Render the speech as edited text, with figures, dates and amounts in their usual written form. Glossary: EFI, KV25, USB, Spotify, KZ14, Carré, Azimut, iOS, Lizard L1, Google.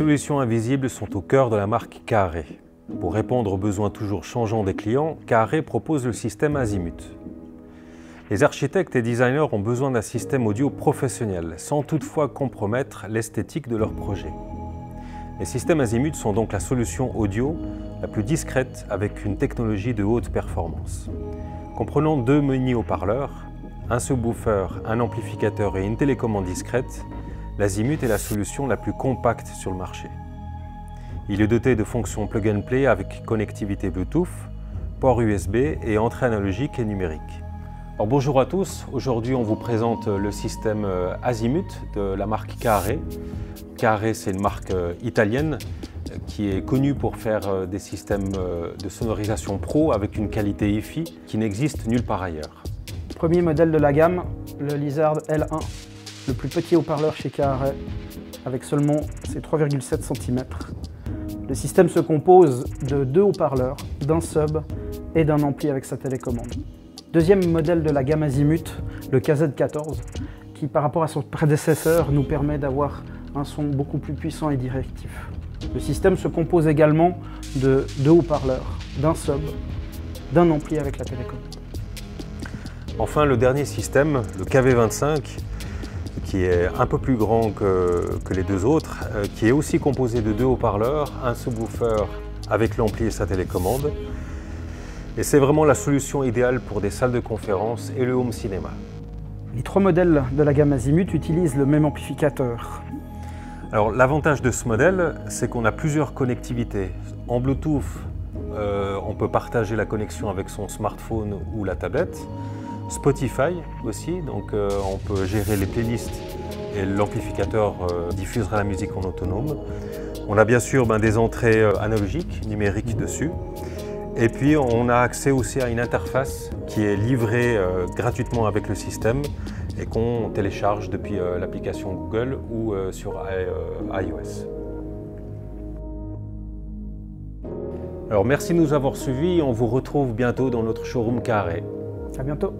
solutions invisibles sont au cœur de la marque Carré. Pour répondre aux besoins toujours changeants des clients, Carré propose le système Azimut. Les architectes et designers ont besoin d'un système audio professionnel, sans toutefois compromettre l'esthétique de leur projet. Les systèmes Azimut sont donc la solution audio la plus discrète avec une technologie de haute performance. Comprenant deux mini haut-parleurs, un subwoofer, un amplificateur et une télécommande discrète, l'Azimut est la solution la plus compacte sur le marché. Il est doté de fonctions plug and play avec connectivité Bluetooth, port USB et entrée analogique et numérique. Alors bonjour à tous, aujourd'hui on vous présente le système Azimut de la marque Carré. Carré, c'est une marque italienne qui est connue pour faire des systèmes de sonorisation pro avec une qualité EFI qui n'existe nulle part ailleurs. Premier modèle de la gamme, le Lizard L1, le plus petit haut-parleur chez Carré avec seulement ses 3,7 cm. Le système se compose de deux haut-parleurs, d'un sub et d'un ampli avec sa télécommande. Deuxième modèle de la gamme Azimut, le KZ14, qui par rapport à son prédécesseur nous permet d'avoir un son beaucoup plus puissant et directif. Le système se compose également de deux haut-parleurs, d'un sub, d'un ampli avec la télécommande. Enfin, le dernier système, le KV25, qui est un peu plus grand que les deux autres, qui est aussi composé de deux haut-parleurs, un subwoofer avec l'ampli et sa télécommande. Et c'est vraiment la solution idéale pour des salles de conférence et le home cinéma. Les trois modèles de la gamme Azimut utilisent le même amplificateur. Alors l'avantage de ce modèle, c'est qu'on a plusieurs connectivités. En Bluetooth, on peut partager la connexion avec son smartphone ou la tablette. Spotify aussi, donc on peut gérer les playlists et l'amplificateur diffusera la musique en autonome. On a bien sûr des entrées analogiques, numériques dessus. Et puis on a accès aussi à une interface qui est livrée gratuitement avec le système et qu'on télécharge depuis l'application Google ou sur iOS. Alors merci de nous avoir suivis, on vous retrouve bientôt dans notre showroom Carré. À bientôt.